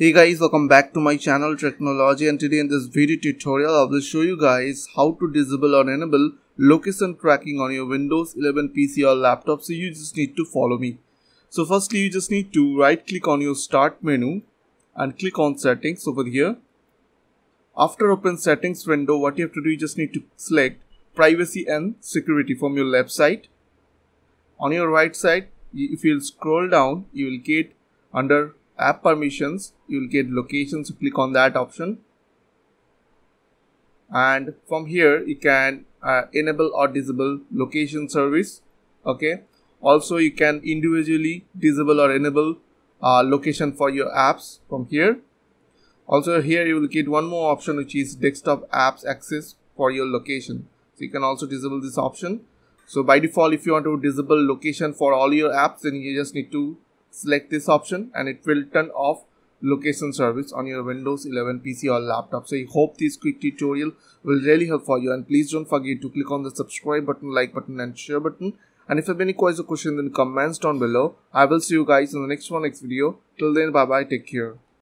Hey guys, welcome back to my channel Tricknology, and today in this video tutorial I will show you guys how to disable or enable location tracking on your Windows 11 PC or laptop. So you just need to follow me. So firstly you just need to right click on your start menu and click on settings over here. After open settings window, what you have to do, you just need to select privacy and security from your left side. On your right side, if you scroll down, you will get under app permissions, you will get locations. Click on that option, and from here you can enable or disable location service. Okay, also you can individually disable or enable location for your apps from here. Also here you will get one more option, which is desktop apps access for your location, so you can also disable this option. So by default, if you want to disable location for all your apps, then you just need to select this option and it will turn off location service on your Windows 11 PC or laptop. So I hope this quick tutorial will really help for you, and please don't forget to click on the subscribe button, like button and share button. And if you have any questions or questions, then comments down below. I will see you guys in the next video. Till then, bye bye, take care.